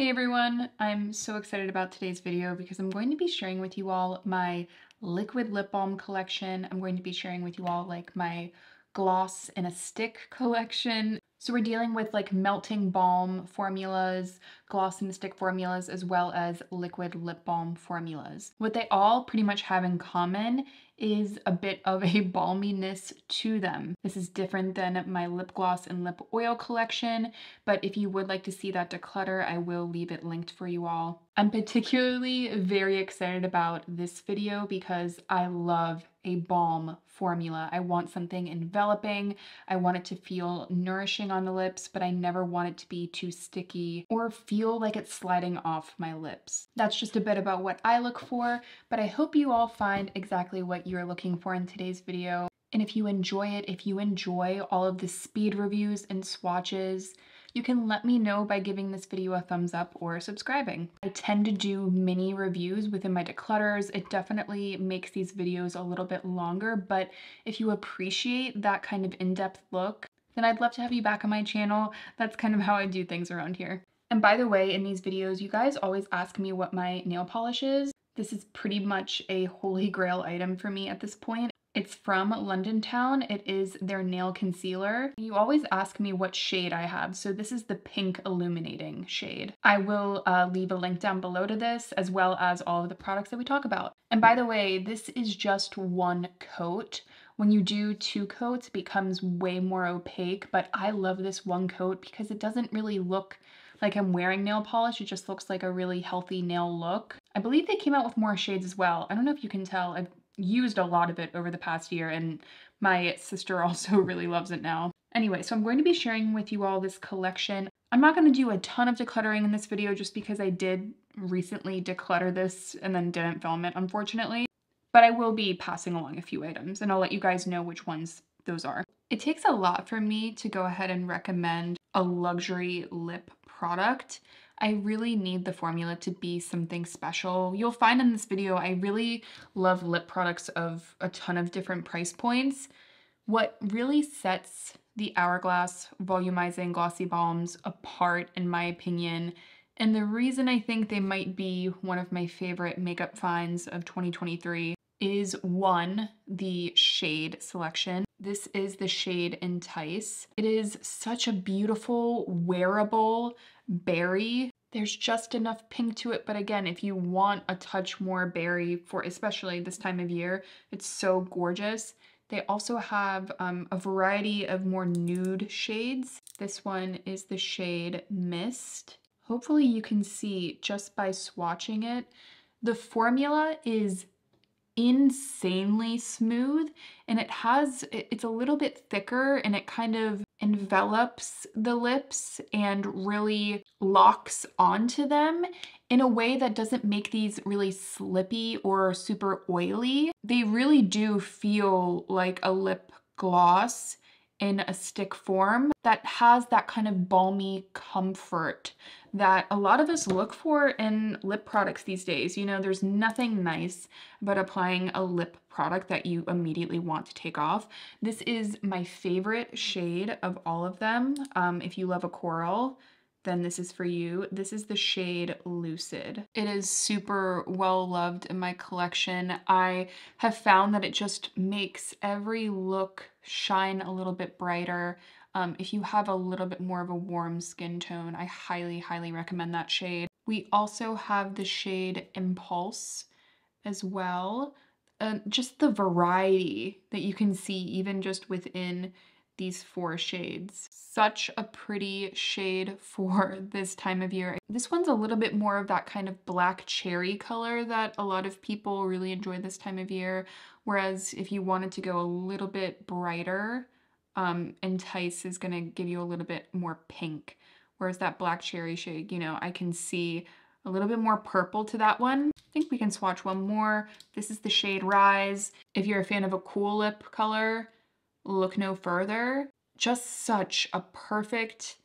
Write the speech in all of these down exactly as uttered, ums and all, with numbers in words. Hey everyone, I'm so excited about today's video because I'm going to be sharing with you all my liquid lip balm collection. I'm going to be sharing with you all like my gloss in a stick collection. So we're dealing with like melting balm formulas, gloss in the stick formulas, as well as liquid lip balm formulas. What they all pretty much have in common is a bit of a balminess to them. This is different than my lip gloss and lip oil collection, but if you would like to see that declutter, I will leave it linked for you all. I'm particularly very excited about this video because I love a balm formula. I want something enveloping. I want it to feel nourishing on the lips, but I never want it to be too sticky or feel like it's sliding off my lips. That's just a bit about what I look for, but I hope you all find exactly what you you're looking for in today's video. And if you enjoy it, if you enjoy all of the speed reviews and swatches, you can let me know by giving this video a thumbs up or subscribing. I tend to do mini reviews within my declutters. It definitely makes these videos a little bit longer, but if you appreciate that kind of in-depth look, then I'd love to have you back on my channel. That's kind of how I do things around here. And by the way, in these videos, you guys always ask me what my nail polish is. This is pretty much a holy grail item for me at this point. It's from London Town. It is their nail concealer. You always ask me what shade I have, so this is the pink illuminating shade. I will uh, leave a link down below to this, as well as all of the products that we talk about. And by the way, this is just one coat. When you do two coats, it becomes way more opaque, but I love this one coat because it doesn't really look like I'm wearing nail polish. It just looks like a really healthy nail look. I believe they came out with more shades as well. I don't know if you can tell, I've used a lot of it over the past year and my sister also really loves it now. Anyway, so I'm going to be sharing with you all this collection. I'm not going to do a ton of decluttering in this video just because I did recently declutter this and then didn't film it, unfortunately. But I will be passing along a few items and I'll let you guys know which ones those are. It takes a lot for me to go ahead and recommend a luxury lip product. I really need the formula to be something special. You'll find in this video, I really love lip products of a ton of different price points. What really sets the Hourglass Volumizing Glossy Balms apart, in my opinion, and the reason I think they might be one of my favorite makeup finds of twenty twenty-three is one, the shade selection. This is the shade Entice. It is such a beautiful, wearable berry. There's just enough pink to it, but again, if you want a touch more berry for especially this time of year, it's so gorgeous. They also have um, a variety of more nude shades. This one is the shade Mist. Hopefully you can see just by swatching it, the formula is insanely smooth and it has, it's a little bit thicker and it kind of envelops the lips and really locks onto them in a way that doesn't make these really slippy or super oily. They really do feel like a lip gloss in a stick form that has that kind of balmy comfort that a lot of us look for in lip products these days. You know, there's nothing nice about applying a lip product that you immediately want to take off. This is my favorite shade of all of them. Um, if you love a coral, then this is for you. This is the shade Lucid. It is super well loved in my collection. I have found that it just makes every look shine a little bit brighter. Um, if you have a little bit more of a warm skin tone, I highly, highly recommend that shade. We also have the shade Impulse as well. Uh, just the variety that you can see even just within these four shades. Such a pretty shade for this time of year. This one's a little bit more of that kind of black cherry color that a lot of people really enjoy this time of year. Whereas if you wanted to go a little bit brighter, um, Entice is gonna give you a little bit more pink. Whereas that black cherry shade, you know, I can see a little bit more purple to that one. I think we can swatch one more. This is the shade Rise. If you're a fan of a cool lip color, look no further. Just such a perfect,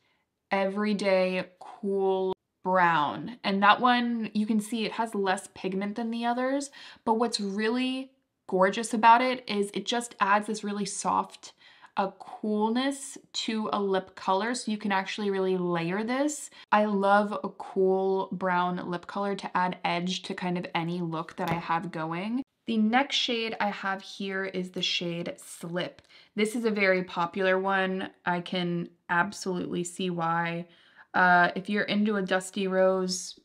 everyday, cool brown. And that one, you can see it has less pigment than the others, but what's really gorgeous about it is it just adds this really soft a coolness to a lip color, so you can actually really layer this. I love a cool brown lip color to add edge to kind of any look that I have going. The next shade I have here is the shade Slip. This is a very popular one. I can absolutely see why. Uh, if you're into a dusty rose,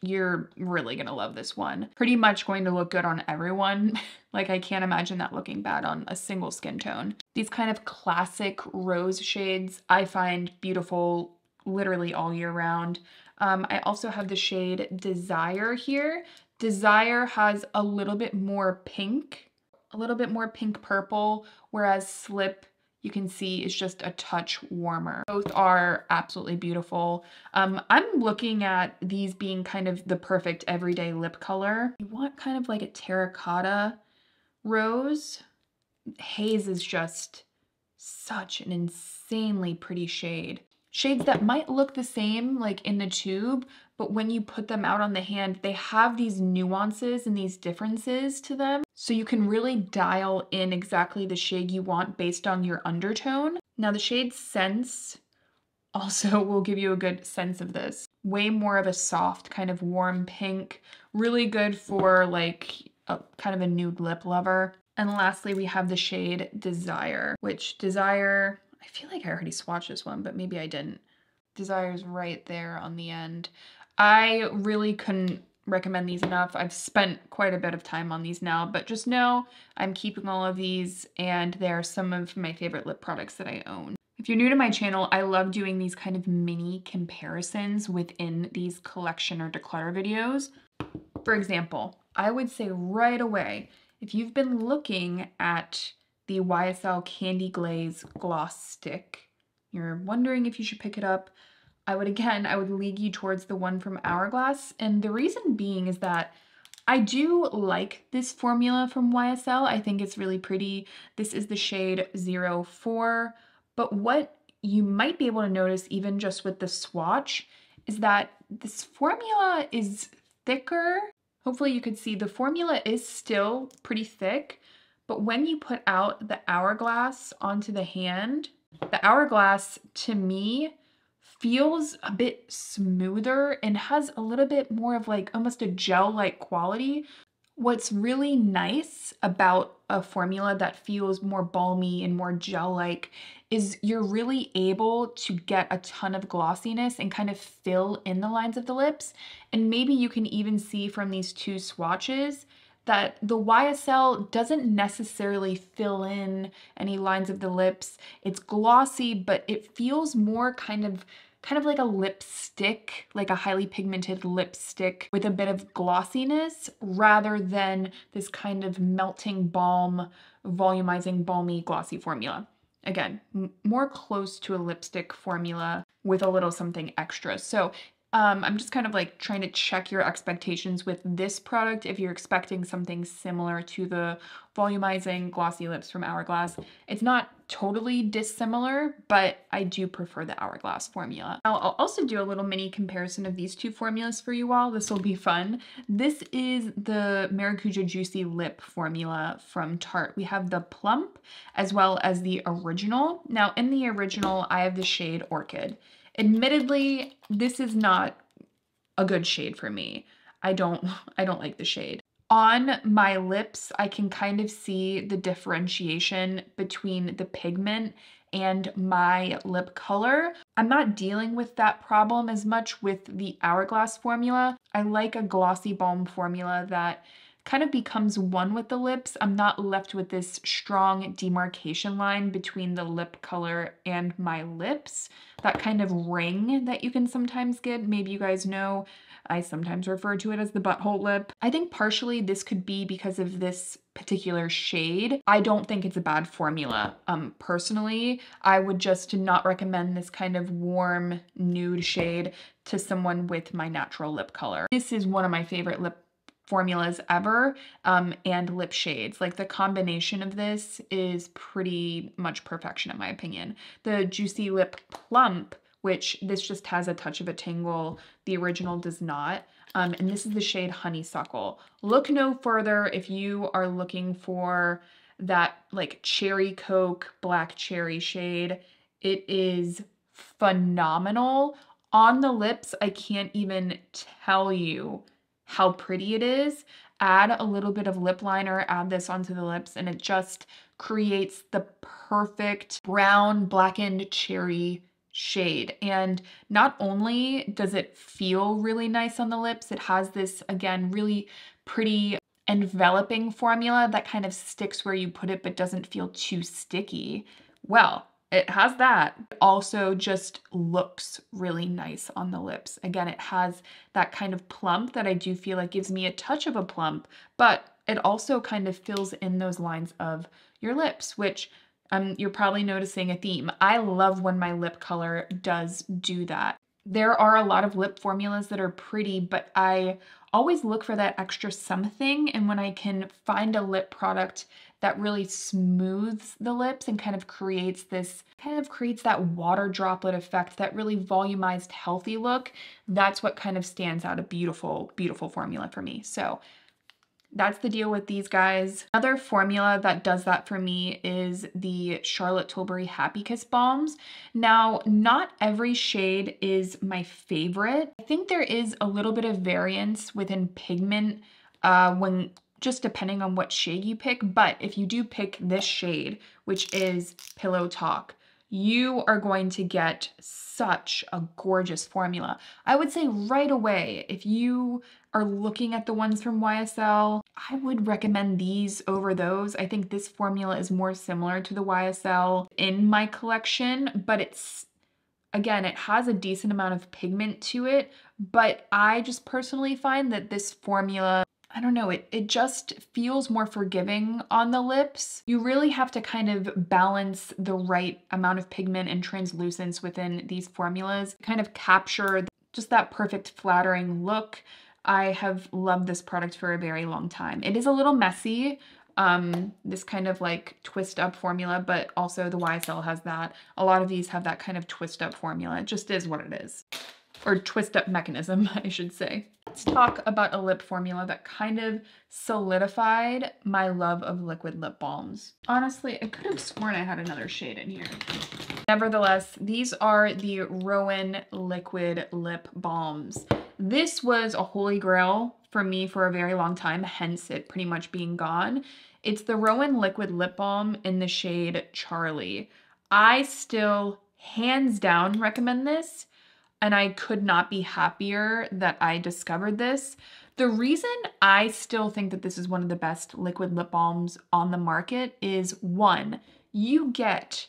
you're really gonna love this one. Pretty much going to look good on everyone. Like, I can't imagine that looking bad on a single skin tone. These kind of classic rose shades I find beautiful literally all year round. Um, I also have the shade Desire here. Desire has a little bit more pink, a little bit more pink purple, whereas Slip, you can see, it's just a touch warmer. Both are absolutely beautiful. Um, I'm looking at these being kind of the perfect everyday lip color. You want kind of like a terracotta rose. Haze is just such an insanely pretty shade. Shades that might look the same like in the tube, but when you put them out on the hand, they have these nuances and these differences to them. So you can really dial in exactly the shade you want based on your undertone. Now the shade Sense also will give you a good sense of this. Way more of a soft kind of warm pink, really good for like a, kind of a nude lip lover. And lastly, we have the shade Desire, which Desire, I feel like I already swatched this one, but maybe I didn't. Desire's right there on the end. I really couldn't recommend these enough. I've spent quite a bit of time on these now, but just know I'm keeping all of these and they're some of my favorite lip products that I own. If you're new to my channel, I love doing these kind of mini comparisons within these collection or declutter videos. For example, I would say right away, if you've been looking at the Y S L Candy Glaze Gloss Stick, you're wondering if you should pick it up, I would, again, I would lead you towards the one from Hourglass. And the reason being is that I do like this formula from Y S L. I think it's really pretty. This is the shade zero four. But what you might be able to notice even just with the swatch is that this formula is thicker. Hopefully you could see the formula is still pretty thick, but when you put out the Hourglass onto the hand, the Hourglass to me feels a bit smoother and has a little bit more of like almost a gel-like quality. What's really nice about a formula that feels more balmy and more gel-like is you're really able to get a ton of glossiness and kind of fill in the lines of the lips. And maybe you can even see from these two swatches that the Y S L doesn't necessarily fill in any lines of the lips. It's glossy, but it feels more kind of kind of like a lipstick, like a highly pigmented lipstick with a bit of glossiness rather than this kind of melting balm, volumizing, balmy, glossy formula. Again, more close to a lipstick formula with a little something extra. So um, I'm just kind of like trying to check your expectations with this product if you're expecting something similar to the volumizing glossy lips from Hourglass. It's not totally dissimilar, but I do prefer the Hourglass formula. I'll, I'll also do a little mini comparison of these two formulas for you all. This will be fun. This is the Maracuja Juicy Lip formula from Tarte. We have the plump as well as the original. Now in the original, I have the shade Orchid. Admittedly, this is not a good shade for me. I don't, I don't like the shade. On my lips, I can kind of see the differentiation between the pigment and my lip color. I'm not dealing with that problem as much with the Hourglass formula. I like a glossy balm formula that kind of becomes one with the lips. I'm not left with this strong demarcation line between the lip color and my lips. That kind of ring that you can sometimes get. Maybe you guys know, I sometimes refer to it as the butthole lip. I think partially this could be because of this particular shade. I don't think it's a bad formula. Um, personally, I would just not recommend this kind of warm nude shade to someone with my natural lip color. This is one of my favorite lip formulas ever, um, and lip shades. Like, the combination of this is pretty much perfection in my opinion. The Juicy Lip Plump, which this just has a touch of a tingle, the original does not. Um, and this is the shade Honeysuckle. Look no further if you are looking for that like cherry coke, black cherry shade. It is phenomenal. On the lips, I can't even tell you how pretty it is. Add a little bit of lip liner, add this onto the lips, and it just creates the perfect brown blackened cherry shade. And not only does it feel really nice on the lips, it has this, again, really pretty enveloping formula that kind of sticks where you put it but doesn't feel too sticky. Well, it has that. It also just looks really nice on the lips. Again, it has that kind of plump that I do feel like gives me a touch of a plump, but it also kind of fills in those lines of your lips, which um, you're probably noticing a theme. I love when my lip color does do that. There are a lot of lip formulas that are pretty, but I always look for that extra something, and when I can find a lip product that really smooths the lips and kind of creates this, kind of creates that water droplet effect, that really volumized, healthy look. That's what kind of stands out, a beautiful, beautiful formula for me. So that's the deal with these guys. Another formula that does that for me is the Charlotte Tilbury Happy Kiss Balms. Now, not every shade is my favorite. I think there is a little bit of variance within pigment uh, when just depending on what shade you pick, but if you do pick this shade, which is Pillow Talk, you are going to get such a gorgeous formula. I would say right away, if you are looking at the ones from Y S L, I would recommend these over those. I think this formula is more similar to the Y S L in my collection, but it's, again, it has a decent amount of pigment to it, but I just personally find that this formula, I don't know, it, it just feels more forgiving on the lips. You really have to kind of balance the right amount of pigment and translucence within these formulas, kind of capture just that perfect flattering look. I have loved this product for a very long time. It is a little messy, um, this kind of like twist up formula, but also the Y S L has that. A lot of these have that kind of twist up formula. It just is what it is. Or twist up mechanism, I should say. Let's talk about a lip formula that kind of solidified my love of liquid lip balms. Honestly, I could have sworn I had another shade in here. Nevertheless, these are the Roen liquid lip balms. This was a holy grail for me for a very long time, hence it pretty much being gone. It's the Roen liquid lip balm in the shade Charlie. I still, hands down, recommend this. And I could not be happier that I discovered this. The reason I still think that this is one of the best liquid lip balms on the market is, one, you get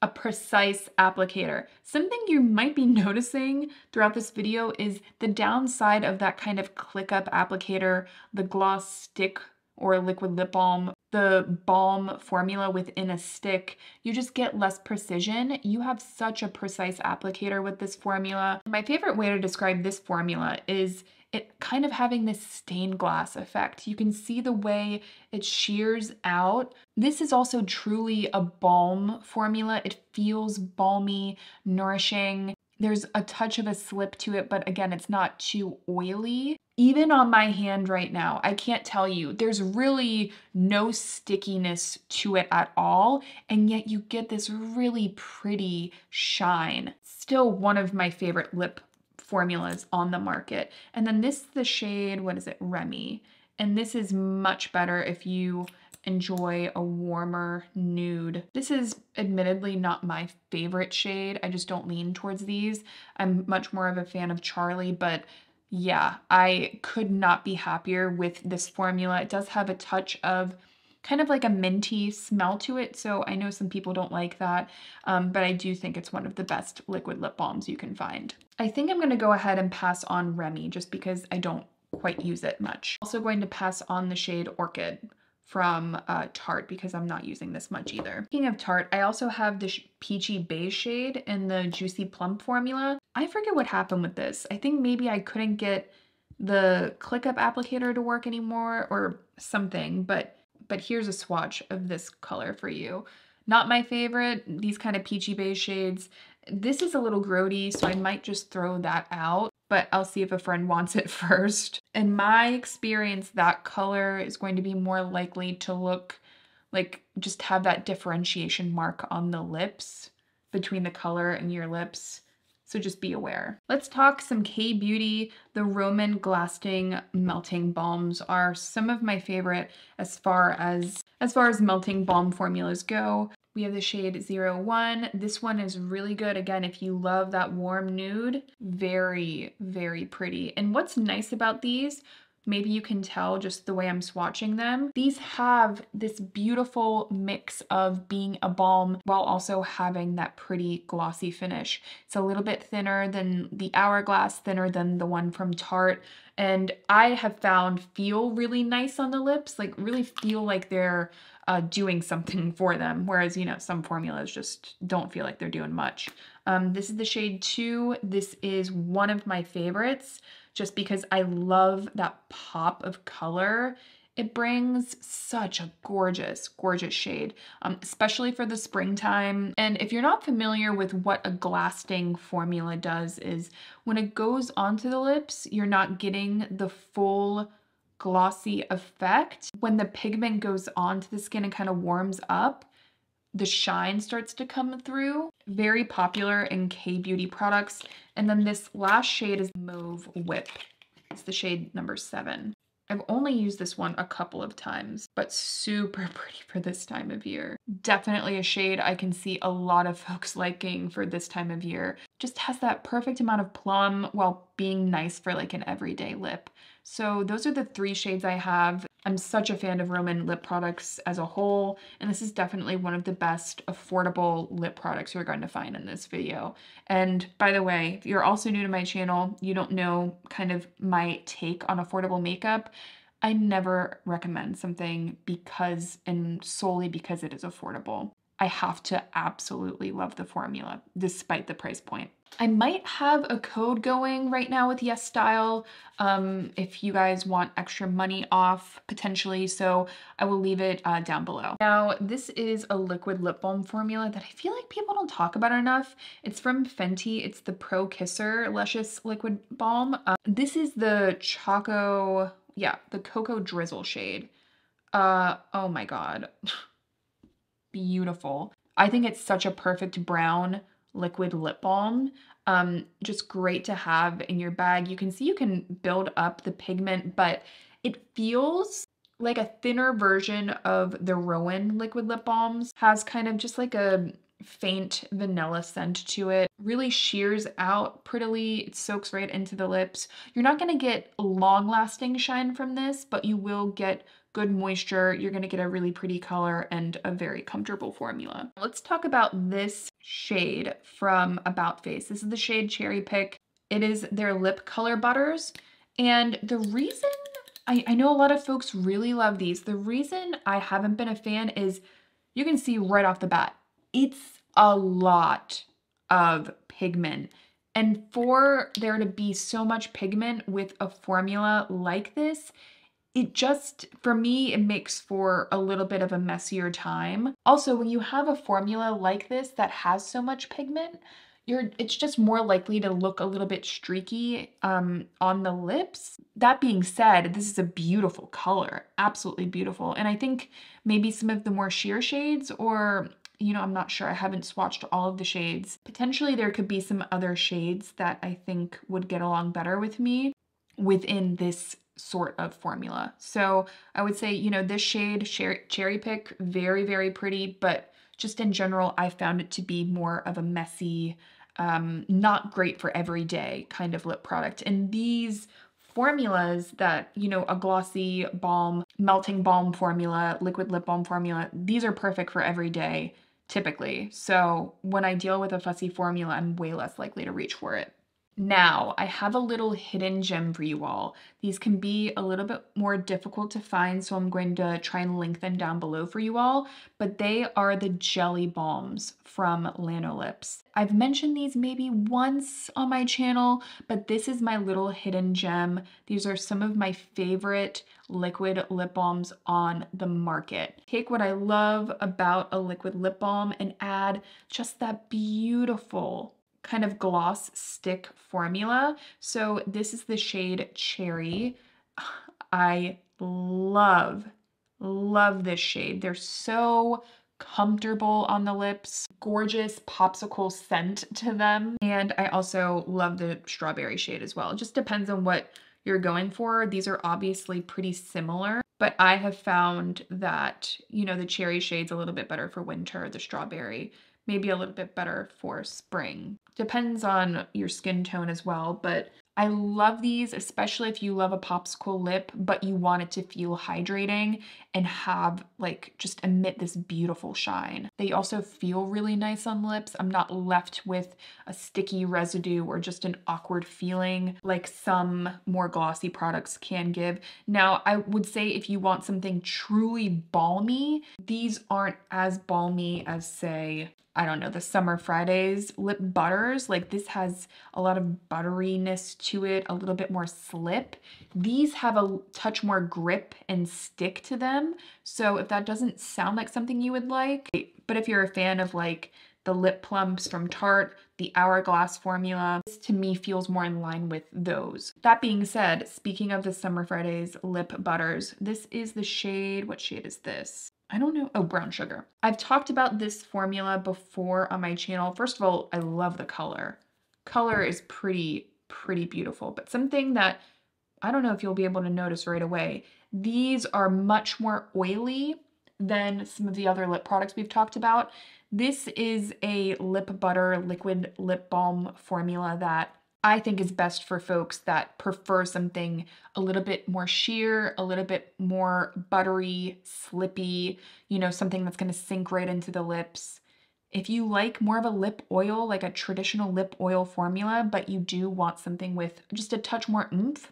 a precise applicator. Something you might be noticing throughout this video is the downside of that kind of click up applicator, the gloss stick or liquid lip balm, the balm formula within a stick, you just get less precision. You have such a precise applicator with this formula. My favorite way to describe this formula is it kind of having this stained glass effect. You can see the way it shears out. This is also truly a balm formula. It feels balmy, nourishing. There's a touch of a slip to it, but again, it's not too oily. Even on my hand right now, I can't tell you, there's really no stickiness to it at all, and yet you get this really pretty shine. Still one of my favorite lip formulas on the market. And then this is the shade, what is it, Remy? And this is much better if you enjoy a warmer nude. This is admittedly not my favorite shade. I just don't lean towards these. I'm much more of a fan of Charlie, but yeah, I could not be happier with this formula. It does have a touch of kind of like a minty smell to it, so I know some people don't like that, um, but I do think it's one of the best liquid lip balms you can find. I think I'm gonna go ahead and pass on Remy just because I don't quite use it much. Also going to pass on the shade Orchid from uh, Tarte because I'm not using this much either. Speaking of Tarte, I also have this peachy beige shade in the Juicy Plump formula. I forget what happened with this. I think maybe I couldn't get the click up applicator to work anymore or something, but but here's a swatch of this color for you. Not my favorite, these kind of peachy beige shades. This is a little grody, so I might just throw that out, but I'll see if a friend wants it first. In my experience, that color is going to be more likely to look like just have that differentiation mark on the lips between the color and your lips. So just be aware. Let's talk some K-Beauty. The Romand Lasting Melting Balms are some of my favorite as far as, as far as melting balm formulas go. We have the shade zero one. This one is really good. Again, if you love that warm nude, very, very pretty. And what's nice about these, maybe you can tell just the way I'm swatching them, these have this beautiful mix of being a balm while also having that pretty glossy finish. It's a little bit thinner than the Hourglass, thinner than the one from Tarte, and I have found feel really nice on the lips, like really feel like they're uh, doing something for them, whereas, you know, some formulas just don't feel like they're doing much. Um, this is the shade two. This is one of my favorites, just because I love that pop of color. It brings such a gorgeous, gorgeous shade, um, especially for the springtime. And if you're not familiar with what a glasting formula does, is when it goes onto the lips, you're not getting the full glossy effect. When the pigment goes onto the skin and kind of warms up, the shine starts to come through. Very popular in K-Beauty products. And then this last shade is Mauve Whip. It's the shade number seven. I've only used this one a couple of times, but super pretty for this time of year. Definitely a shade I can see a lot of folks liking for this time of year. Just has that perfect amount of plum while being nice for like an everyday lip. So those are the three shades I have. I'm such a fan of Romand lip products as a whole, and this is definitely one of the best affordable lip products you're going to find in this video. And by the way, if you're also new to my channel, you don't know kind of my take on affordable makeup, I never recommend something because and solely because it is affordable. I have to absolutely love the formula, despite the price point. I might have a code going right now with YesStyle um, if you guys want extra money off, potentially, so I will leave it uh, down below. Now, this is a liquid lip balm formula that I feel like people don't talk about enough. It's from Fenty. It's the Pro Kisser Luscious Liquid Balm. Um, this is the Choco, yeah, the Cocoa Drizzle shade. Uh, oh my god. Beautiful. I think it's such a perfect brown liquid lip balm. Um, just great to have in your bag. You can see you can build up the pigment, but it feels like a thinner version of the Roen liquid lip balms. Has kind of just like a faint vanilla scent to it. Really shears out prettily. It soaks right into the lips. You're not going to get long-lasting shine from this, but you will get good moisture, you're gonna get a really pretty color and a very comfortable formula. Let's talk about this shade from About Face. This is the shade Cherry Pick. It is their lip color butters. And the reason, I, I know a lot of folks really love these. The reason I haven't been a fan is you can see right off the bat, it's a lot of pigment. And for there to be so much pigment with a formula like this, it just, for me, it makes for a little bit of a messier time. Also, when you have a formula like this that has so much pigment, you're, it's just more likely to look a little bit streaky um, on the lips. That being said, this is a beautiful color, absolutely beautiful. And I think maybe some of the more sheer shades or, you know, I'm not sure. I haven't swatched all of the shades. Potentially there could be some other shades that I think would get along better with me within this sort of formula. So I would say, you know, this shade, Cherry Pick, very, very pretty, but just in general, I found it to be more of a messy, um, not great for everyday kind of lip product. And these formulas that, you know, a glossy balm, melting balm formula, liquid lip balm formula, these are perfect for everyday typically. So when I deal with a fussy formula, I'm way less likely to reach for it. Now, I have a little hidden gem for you all. These can be a little bit more difficult to find, so I'm going to try and link them down below for you all, but they are the Jelly Balms from Lanolips. I've mentioned these maybe once on my channel, but this is my little hidden gem. These are some of my favorite liquid lip balms on the market. Take what I love about a liquid lip balm and add just that beautiful kind of gloss stick formula. So this is the shade Cherry. I love, Love this shade. They're so comfortable on the lips, gorgeous popsicle scent to them. And I also love the strawberry shade as well. It just depends on what you're going for. These are obviously pretty similar, but I have found that, you know, the cherry shade's a little bit better for winter, the strawberry maybe a little bit better for spring. Depends on your skin tone as well, but I love these, especially if you love a popsicle lip, but you want it to feel hydrating and have like just emit this beautiful shine. They also feel really nice on lips. I'm not left with a sticky residue or just an awkward feeling like some more glossy products can give. Now, I would say if you want something truly balmy, these aren't as balmy as, say, I don't know, the Summer Fridays lip butters. Like, this has a lot of butteriness to it, a little bit more slip. These have a touch more grip and stick to them. So if that doesn't sound like something you would like, but if you're a fan of like the lip plumps from Tarte, the Hourglass formula, this to me feels more in line with those. That being said, speaking of the Summer Fridays lip butters, this is the shade, what shade is this? I don't know. Oh, Brown Sugar. I've talked about this formula before on my channel. First of all, I love the color. Color is pretty, pretty beautiful, but something that I don't know if you'll be able to notice right away. These are much more oily than some of the other lip products we've talked about. This is a lip butter, liquid lip balm formula that I think is best for folks that prefer something a little bit more sheer, a little bit more buttery, slippy, you know, something that's going to sink right into the lips. If you like more of a lip oil, like a traditional lip oil formula, but you do want something with just a touch more oomph,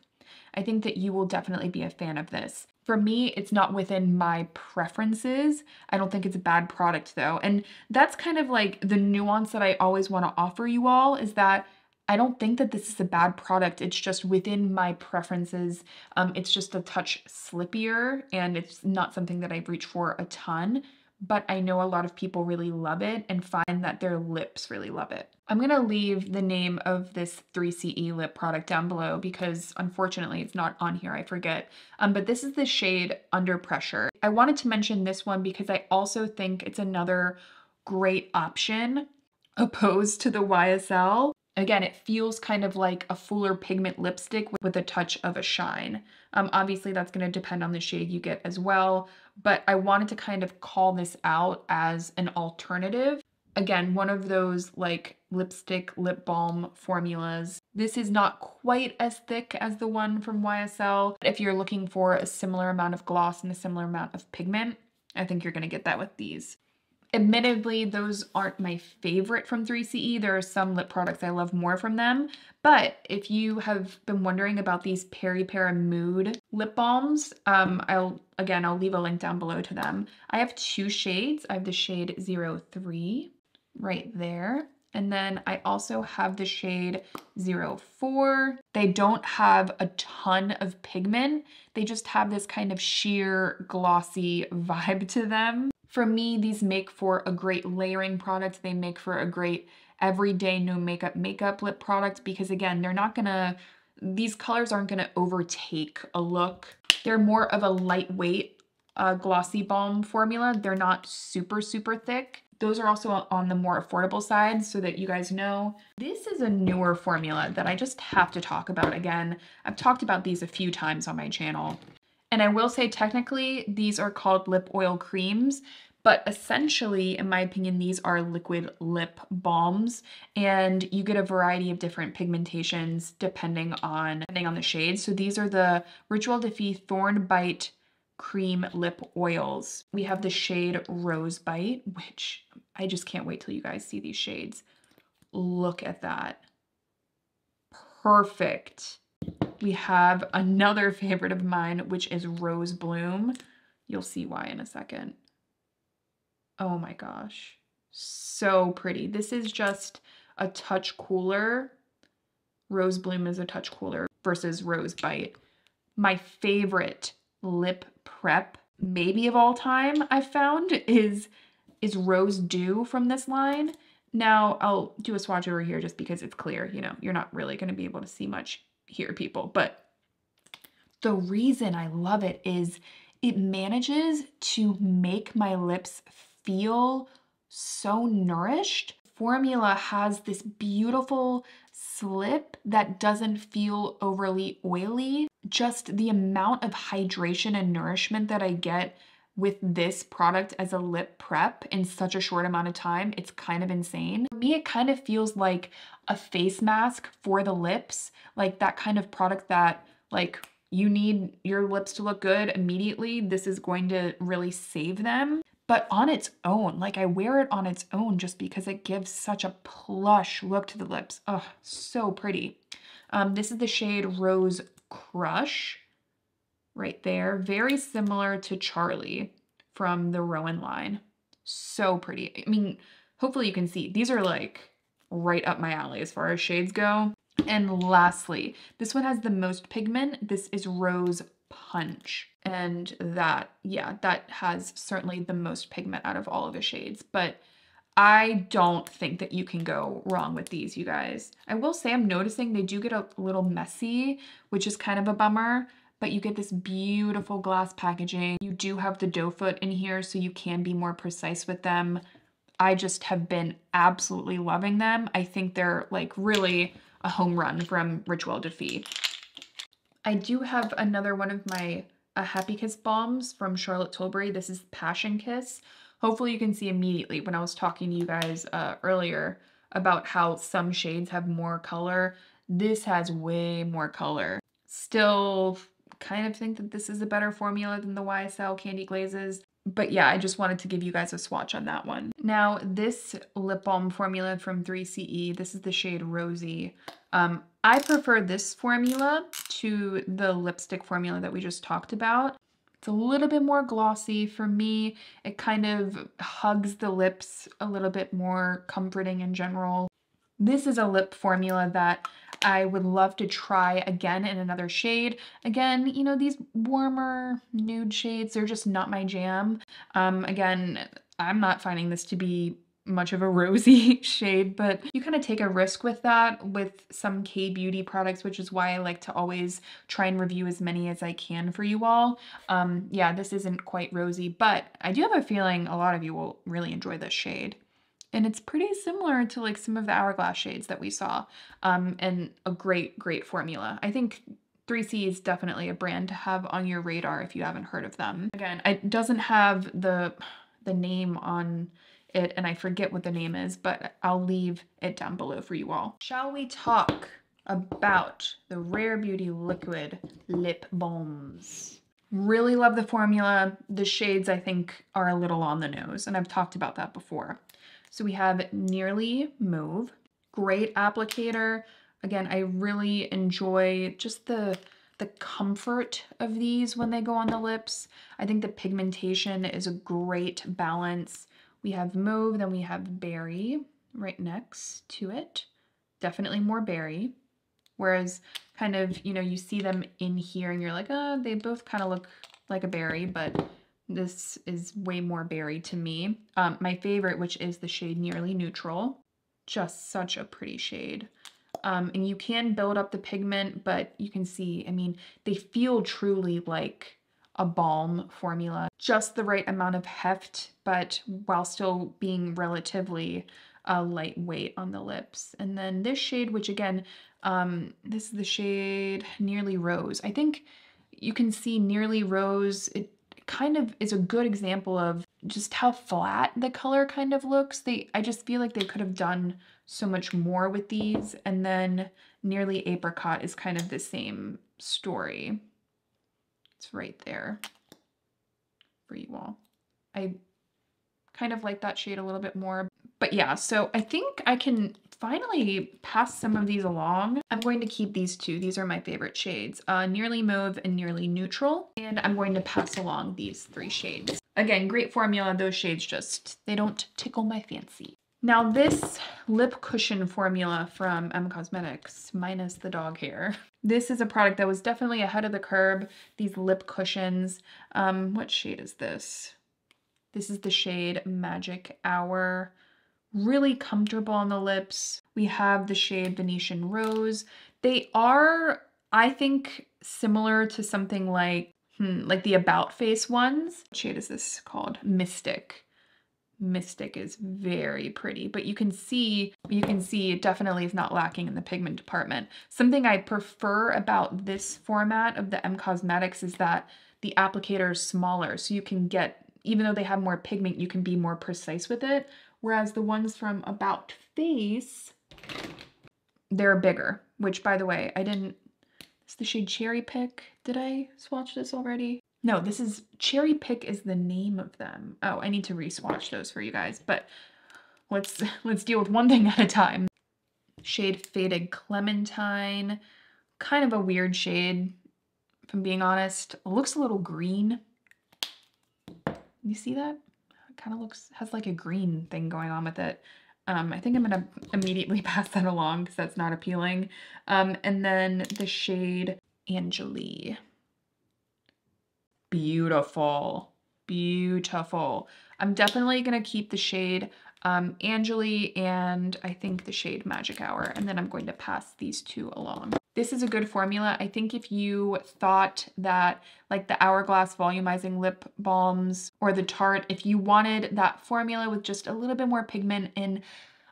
I think that you will definitely be a fan of this. For me, it's not within my preferences. I don't think it's a bad product though. And that's kind of like the nuance that I always want to offer you all, is that I don't think that this is a bad product. It's just within my preferences. Um, it's just a touch slippier and it's not something that I've reached for a ton, but I know a lot of people really love it and find that their lips really love it. I'm going to leave the name of this three C E lip product down below because unfortunately it's not on here. I forget. Um, but this is the shade Under Pressure. I wanted to mention this one because I also think it's another great option opposed to the Y S L. Again, it feels kind of like a fuller pigment lipstick with a touch of a shine. Um, obviously, that's going to depend on the shade you get as well, but I wanted to kind of call this out as an alternative. Again, one of those like lipstick lip balm formulas. This is not quite as thick as the one from Y S L. But if you're looking for a similar amount of gloss and a similar amount of pigment, I think you're going to get that with these. Admittedly, those aren't my favorite from three C E. There are some lip products I love more from them, but if you have been wondering about these Peripera Mood lip balms, um, I'll, again, I'll leave a link down below to them. I have two shades. I have the shade zero three right there, and then I also have the shade zero four. They don't have a ton of pigment. They just have this kind of sheer, glossy vibe to them. For me, these make for a great layering product. They make for a great everyday no makeup makeup lip product because, again, they're not gonna, these colors aren't gonna overtake a look. They're more of a lightweight uh, glossy balm formula. They're not super, super thick. Those are also on the more affordable side so that you guys know. This is a newer formula that I just have to talk about again. I've talked about these a few times on my channel. And I will say technically these are called lip oil creams, but essentially, in my opinion, these are liquid lip balms, and you get a variety of different pigmentations depending on, depending on the shade. So these are the Rituel de Fille Thorn Bite Cream Lip Oils. We have the shade Rose Bite, which I just can't wait till you guys see these shades. Look at that. Perfect. We have another favorite of mine, which is Rose Bloom. You'll see why in a second. Oh my gosh, so pretty. This is just a touch cooler. Rose Bloom is a touch cooler versus Rose Bite. My favorite lip prep, maybe of all time, I've found is, is Rose Dew from this line. Now I'll do a swatch over here just because it's clear, you know, you're not really gonna be able to see much here, people, but the reason I love it is It manages to make my lips feel so nourished. Formula has this beautiful slip that doesn't feel overly oily. Just the amount of hydration and nourishment that I get with this product as a lip prep in such a short amount of time, it's kind of insane. For me, it kind of feels like a face mask for the lips, like that kind of product that, like, you need your lips to look good immediately. This is going to really save them. But on its own, like, I wear it on its own just because it gives such a plush look to the lips. Oh, so pretty. Um, this is the shade Rose Crush right there. Very similar to Charlie from the Roen line. So pretty. I mean, hopefully you can see. These are like right up my alley as far as shades go. And lastly, this one has the most pigment. This is Rose Punch. And that, yeah, that has certainly the most pigment out of all of the shades, but I don't think that you can go wrong with these, you guys. I will say I'm noticing they do get a little messy, which is kind of a bummer, but you get this beautiful glass packaging. You do have the doe foot in here, so you can be more precise with them. I just have been absolutely loving them. I think they're like really a home run from Rituel de Fille. I do have another one of my uh, Happy Kiss Balms from Charlotte Tilbury. This is Passion Kiss. Hopefully you can see immediately when I was talking to you guys uh, earlier about how some shades have more color. This has way more color. Still kind of think that this is a better formula than the Y S L Candy Glazes. But yeah, I just wanted to give you guys a swatch on that one. Now, this lip balm formula from three C E, this is the shade Rosy. Um, I prefer this formula to the lipstick formula that we just talked about. It's a little bit more glossy for me. It kind of hugs the lips a little bit more, comforting in general. This is a lip formula that I would love to try again in another shade. Again, you know, these warmer nude shades, they're just not my jam. Um, again, I'm not finding this to be much of a rosy shade, but you kind of take a risk with that with some K-beauty products, which is why I like to always try and review as many as I can for you all. Um, yeah, this isn't quite rosy, but I do have a feeling a lot of you will really enjoy this shade. And it's pretty similar to like some of the Hourglass shades that we saw, um, and a great, great formula. I think three C E is definitely a brand to have on your radar if you haven't heard of them. Again, it doesn't have the, the name on it, and I forget what the name is, but I'll leave it down below for you all. Shall we talk about the Rare Beauty Liquid Lip Balms? Really love the formula. The shades, I think, are a little on the nose, and I've talked about that before. So we have Nearly Mauve, great applicator. Again, I really enjoy just the, the comfort of these when they go on the lips. I think the pigmentation is a great balance. We have Mauve, then we have Berry right next to it. Definitely more berry. Whereas kind of, you know, you see them in here and you're like, oh, they both kind of look like a berry, but this is way more berry to me. Um, my favorite, which is the shade Nearly Neutral. Just such a pretty shade. Um, and you can build up the pigment, but you can see, I mean, they feel truly like a balm formula. Just the right amount of heft, but while still being relatively uh, lightweight on the lips. And then this shade, which again, um, this is the shade Nearly Rose. I think you can see Nearly Rose, it kind of is a good example of just how flat the color kind of looks. They, I just feel like they could have done so much more with these. And then Nearly Apricot is kind of the same story. It's right there for you all. I kind of like that shade a little bit more. But yeah, so I think I can finally pass some of these along. I'm going to keep these two. These are my favorite shades, uh, Nearly Mauve and Nearly Neutral. And I'm going to pass along these three shades. Again, great formula. Those shades just, they don't tickle my fancy. Now this lip cushion formula from M Cosmetics, minus the dog hair. This is a product that was definitely ahead of the curve. These lip cushions. Um, what shade is this? This is the shade Magic Hour. Really comfortable on the lips. We have the shade Venetian Rose. They are, I think, similar to something like, hmm, like the About Face ones. What shade is this called? Mystic. Mystic is very pretty, but you can see, you can see it definitely is not lacking in the pigment department. Something I prefer about this format of the M Cosmetics is that the applicator is smaller, so you can get, even though they have more pigment, you can be more precise with it. Whereas the ones from About Face, they're bigger, which by the way, I didn't, it's the shade Cherry Pick. Did I swatch this already? No, this is, Cherry Pick is the name of them. Oh, I need to re-swatch those for you guys, but let's, let's deal with one thing at a time. Shade Faded Clementine, kind of a weird shade, if I'm being honest. It looks a little green. You see that? It kind of looks, has like a green thing going on with it. Um, I think I'm gonna immediately pass that along because that's not appealing. Um, and then the shade Angelie. Beautiful, beautiful. I'm definitely gonna keep the shade um, Angelie and I think the shade Magic Hour, and then I'm going to pass these two along. This is a good formula. I think if you thought that like the Hourglass volumizing lip balms or the Tarte, if you wanted that formula with just a little bit more pigment and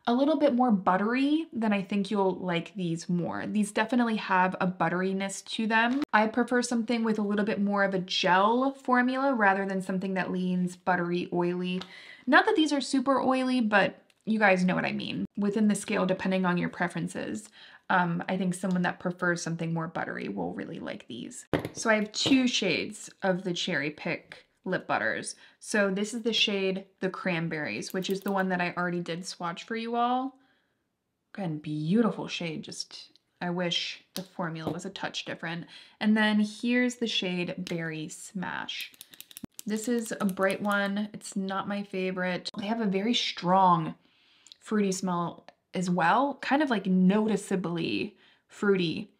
a little bit more buttery, then I think you'll like these more. These definitely have a butteriness to them. I prefer something with a little bit more of a gel formula rather than something that leans buttery, oily. Not that these are super oily, but you guys know what I mean. Within the scale, depending on your preferences. Um, I think someone that prefers something more buttery will really like these. So I have two shades of the Cherry Pick lip butters. So this is the shade The Cranberries, which is the one that I already did swatch for you all. Again, beautiful shade. Just, I wish the formula was a touch different. And then here's the shade Berry Smash. This is a bright one. It's not my favorite. They have a very strong fruity smell as well, kind of like noticeably fruity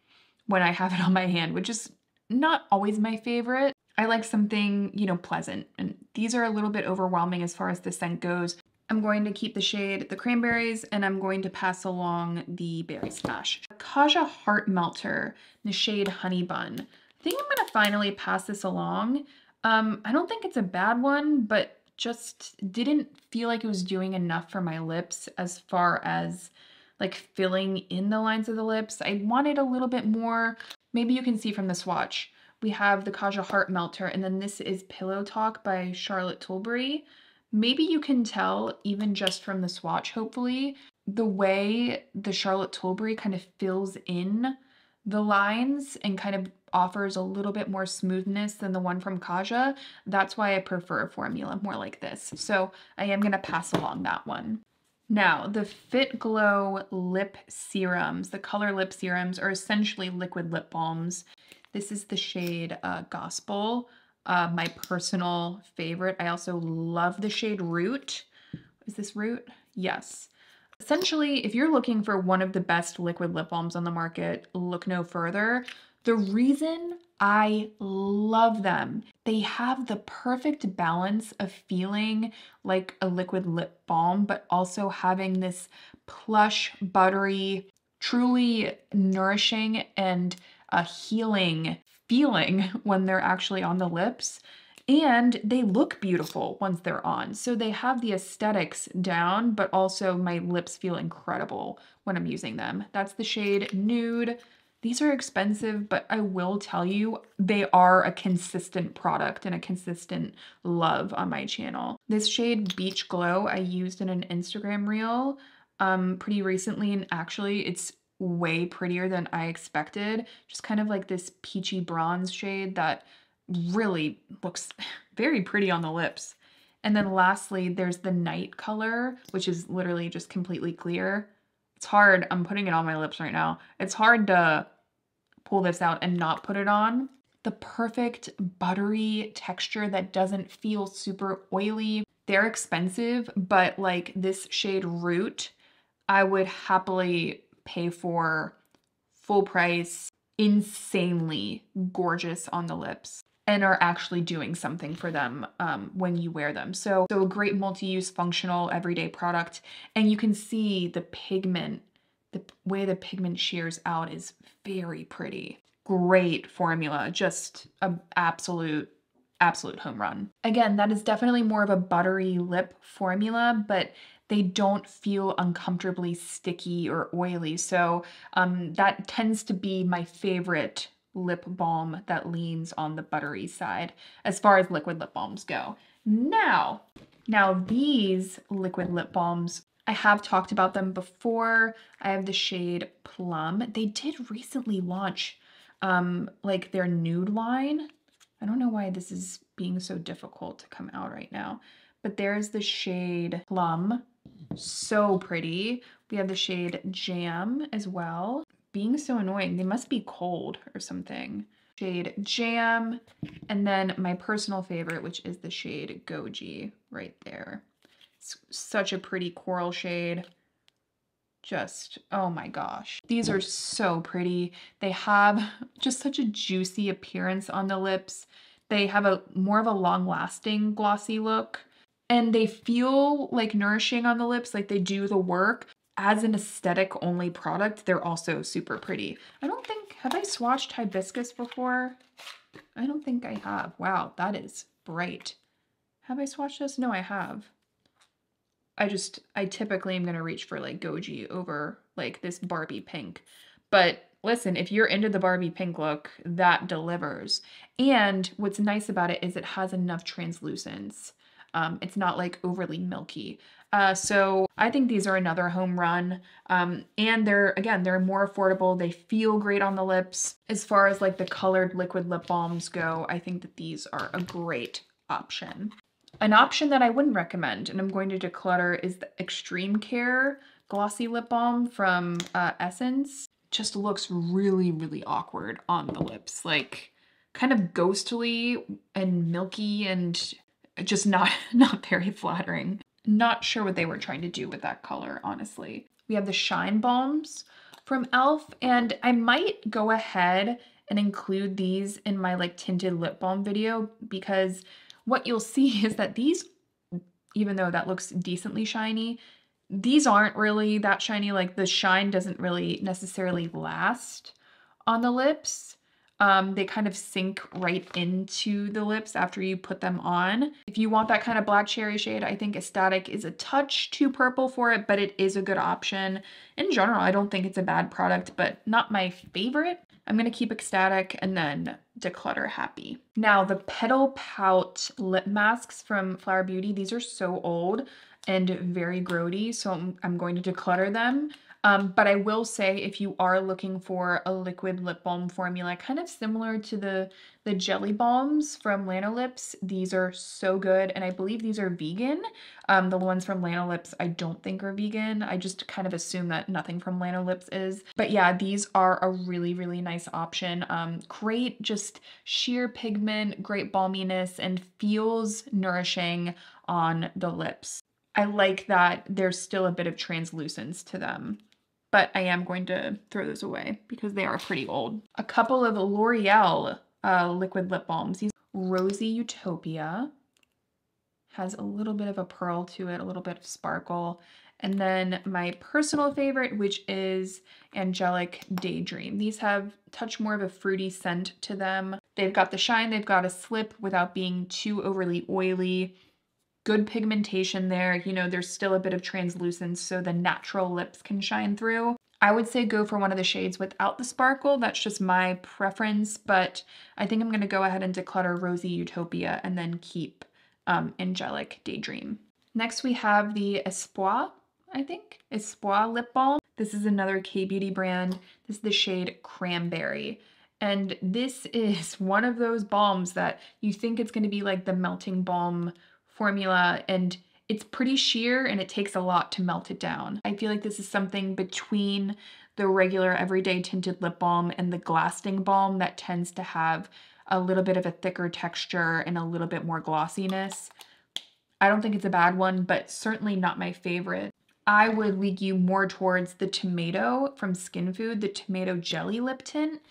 when I have it on my hand, which is not always my favorite. I like something, you know, pleasant, and these are a little bit overwhelming as far as the scent goes. I'm going to keep the shade The Cranberries, and I'm going to pass along the Berry Smash. Kaja Heart Melter, the shade Honey Bun. I think I'm gonna finally pass this along. Um, I don't think it's a bad one, but just didn't feel like it was doing enough for my lips as far as like filling in the lines of the lips. I wanted a little bit more. Maybe you can see from the swatch. We have the Kaja Heart Melter, and then this is Pillow Talk by Charlotte Tilbury. Maybe you can tell even just from the swatch, hopefully, the way the Charlotte Tilbury kind of fills in the lines and kind of offers a little bit more smoothness than the one from Kaja. That's why I prefer a formula more like this. So I am gonna pass along that one. Now, the Fit Glow lip serums, the color lip serums, are essentially liquid lip balms. This is the shade uh, Gospel, uh, my personal favorite. I also love the shade Root. Is this Root? Yes. Essentially, if you're looking for one of the best liquid lip balms on the market, look no further. The reason I love them, they have the perfect balance of feeling like a liquid lip balm, but also having this plush, buttery, truly nourishing and a healing feeling when they're actually on the lips. And they look beautiful once they're on. So they have the aesthetics down, but also my lips feel incredible when I'm using them. That's the shade Nude. These are expensive, but I will tell you, they are a consistent product and a consistent love on my channel. This shade Beach Glow I used in an Instagram reel um, pretty recently, and actually it's way prettier than I expected. Just kind of like this peachy bronze shade that really looks very pretty on the lips. And then lastly, there's the Night color, which is literally just completely clear. It's hard, I'm putting it on my lips right now. It's hard to pull this out and not put it on. The perfect buttery texture that doesn't feel super oily. They're expensive, but like this shade Root, I would happily pay for full price, insanely gorgeous on the lips, and are actually doing something for them um, when you wear them. So, so a great multi-use, functional, everyday product. And you can see the pigment, the way the pigment shears out is very pretty. great formula, just an absolute, absolute home run. Again, that is definitely more of a buttery lip formula, but they don't feel uncomfortably sticky or oily. So um, that tends to be my favorite lip balm that leans on the buttery side as far as liquid lip balms go. Now, now these liquid lip balms, I have talked about them before. I have the shade Plum. They did recently launch um, like their nude line. I don't know why this is being so difficult to come out right now, but there's the shade Plum. So pretty. We have the shade Jam as well. Being so annoying. They must be cold or something. Shade Jam. And then my personal favorite, which is the shade Goji right there. It's such a pretty coral shade. Just, oh my gosh. These are so pretty. They have just such a juicy appearance on the lips. They have a more of a long-lasting glossy look. And they feel like nourishing on the lips, like they do the work. As an aesthetic only product, they're also super pretty. I don't think, have I swatched Hibiscus before? I don't think I have. Wow, that is bright. Have I swatched this? No, I have. I just, I typically am gonna reach for like Goji over like this Barbie pink. But listen, if you're into the Barbie pink look, that delivers. And what's nice about it is it has enough translucence. Um, it's not like overly milky. Uh, so I think these are another home run. Um, and they're, again, they're more affordable. They feel great on the lips. As far as like the colored liquid lip balms go, I think that these are a great option. An option that I wouldn't recommend, and I'm going to declutter, is the Extreme Care Glossy Lip Balm from uh, Essence. Just looks really, really awkward on the lips. Like kind of ghostly and milky and just not, not very flattering. Not sure what they were trying to do with that color, honestly. We have the Shine Balms from elf, and I might go ahead and include these in my like tinted lip balm video, because what you'll see is that these, even though that looks decently shiny, these aren't really that shiny. Like the shine doesn't really necessarily last on the lips. Um, they kind of sink right into the lips after you put them on. If you want that kind of black cherry shade, I think Ecstatic is a touch too purple for it, but it is a good option. In general, I don't think it's a bad product, but not my favorite. I'm gonna keep Ecstatic and then declutter Happy. Now the Petal Pout lip masks from Flower Beauty, these are so old and very grody, so I'm, I'm going to declutter them. Um, but I will say, if you are looking for a liquid lip balm formula, kind of similar to the, the jelly balms from Lanolips, these are so good. And I believe these are vegan. Um, the ones from Lanolips I don't think are vegan. I just kind of assume that nothing from Lanolips is. But yeah, these are a really, really nice option. Um, great, just sheer pigment, great balminess, and feels nourishing on the lips. I like that there's still a bit of translucence to them. But I am going to throw those away because they are pretty old. A couple of L'Oreal uh, liquid lip balms. These Rosy Utopia has a little bit of a pearl to it, a little bit of sparkle. And then my personal favorite, which is Angelic Daydream. These have touch more of a fruity scent to them. They've got the shine, they've got a slip without being too overly oily. Good pigmentation there, you know, there's still a bit of translucence so the natural lips can shine through. I would say go for one of the shades without the sparkle, that's just my preference, but I think I'm gonna go ahead and declutter Rosy Utopia and then keep um, Angelic Daydream. Next we have the Espoir, I think, Espoir Lip Balm. This is another K-Beauty brand. This is the shade Cranberry. And this is one of those balms that you think it's gonna be like the melting balm formula, and it's pretty sheer and it takes a lot to melt it down. I feel like this is something between the regular everyday tinted lip balm and the Glasting balm that tends to have a little bit of a thicker texture and a little bit more glossiness. I don't think it's a bad one, but certainly not my favorite. I would lead you more towards the Tomato from Skin Food, the Tomato Jelly Lip Tint.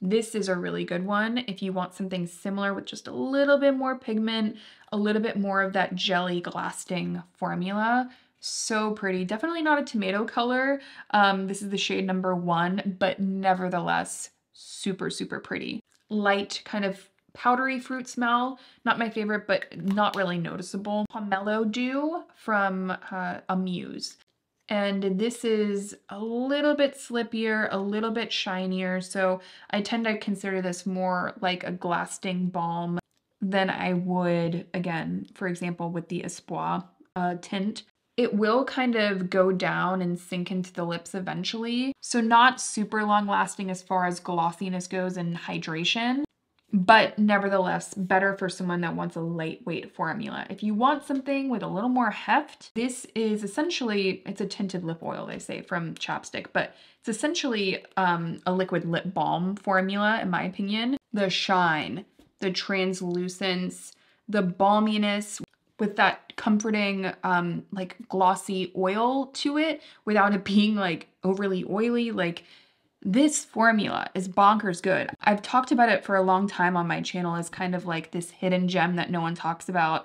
This is a really good one if you want something similar with just a little bit more pigment, a little bit more of that jelly glasting formula. So pretty. Definitely not a tomato color. Um, this is the shade number one, but nevertheless, super, super pretty. Light kind of powdery fruit smell. Not my favorite, but not really noticeable. Pomelo Dew from uh, Amuse. And this is a little bit slippier, a little bit shinier. So I tend to consider this more like a glass sting balm than I would, again, for example, with the Espoir uh, tint. It will kind of go down and sink into the lips eventually. So not super long lasting as far as glossiness goes and hydration, but nevertheless, better for someone that wants a lightweight formula. If you want something with a little more heft, this is essentially, it's a tinted lip oil, they say, from Chapstick, but it's essentially um, a liquid lip balm formula, in my opinion. The shine, the translucence, the balminess, with that comforting, um, like glossy oil to it without it being like overly oily, like this formula is bonkers good. I've talked about it for a long time on my channel as kind of like this hidden gem that no one talks about.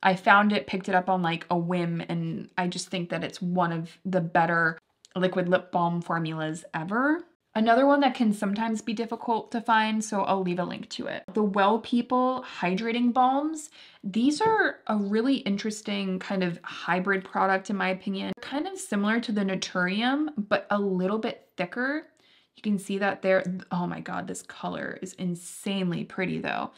I found it, picked it up on like a whim, and I just think that it's one of the better liquid lip balm formulas ever. Another one that can sometimes be difficult to find, so I'll leave a link to it. The Well People Hydrating Balms. These are a really interesting kind of hybrid product in my opinion. Kind of similar to the Naturium, but a little bit thicker. You can see that there. Oh my god, this color is insanely pretty though.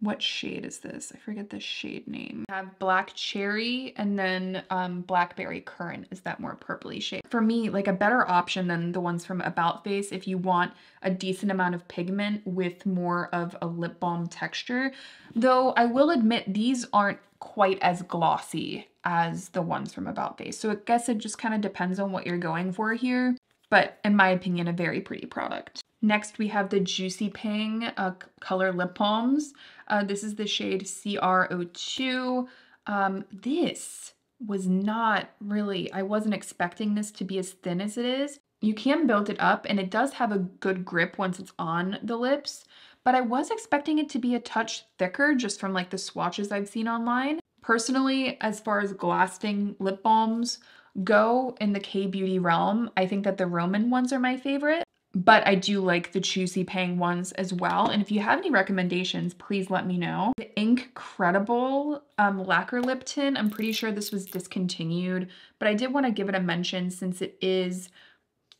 What shade is this? I forget the shade name. I have Black Cherry and then um, Blackberry Currant is that more purpley shade. For me, like a better option than the ones from About Face if you want a decent amount of pigment with more of a lip balm texture. Though I will admit these aren't quite as glossy as the ones from About Face. So I guess it just kind of depends on what you're going for here. But in my opinion, a very pretty product. Next, we have the Juicy Pang uh, Color Lip Balms. Uh, this is the shade C R zero two. Um, this was not really, I wasn't expecting this to be as thin as it is. You can build it up and it does have a good grip once it's on the lips, but I was expecting it to be a touch thicker just from like the swatches I've seen online. Personally, as far as glass sting lip balms go in the K-beauty realm, I think that the Romand ones are my favorite. But I do like the Juicy Pang ones as well. And if you have any recommendations, please let me know. The Ink Credible um, Lacquer Lip Tint, I'm pretty sure this was discontinued, but I did want to give it a mention since it is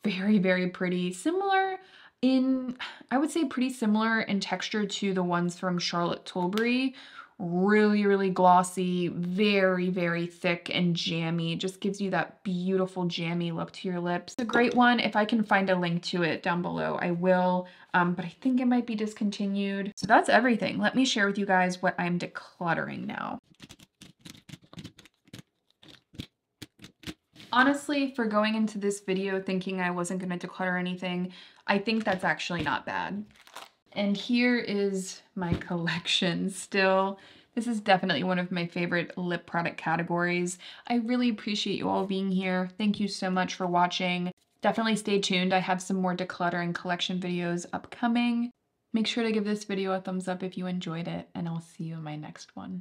very, very pretty. Similar in, I would say pretty similar in texture to the ones from Charlotte Tilbury. Really, really glossy, very, very thick and jammy. Just gives you that beautiful jammy look to your lips. It's a great one. If I can find a link to it down below, I will, um, but I think it might be discontinued. So that's everything. Let me share with you guys what I'm decluttering now. Honestly, for going into this video thinking I wasn't going to declutter anything, I think that's actually not bad. And here is my collection still. This is definitely one of my favorite lip product categories. I really appreciate you all being here. Thank you so much for watching. Definitely stay tuned. I have some more decluttering collection videos upcoming. Make sure to give this video a thumbs up if you enjoyed it, and I'll see you in my next one.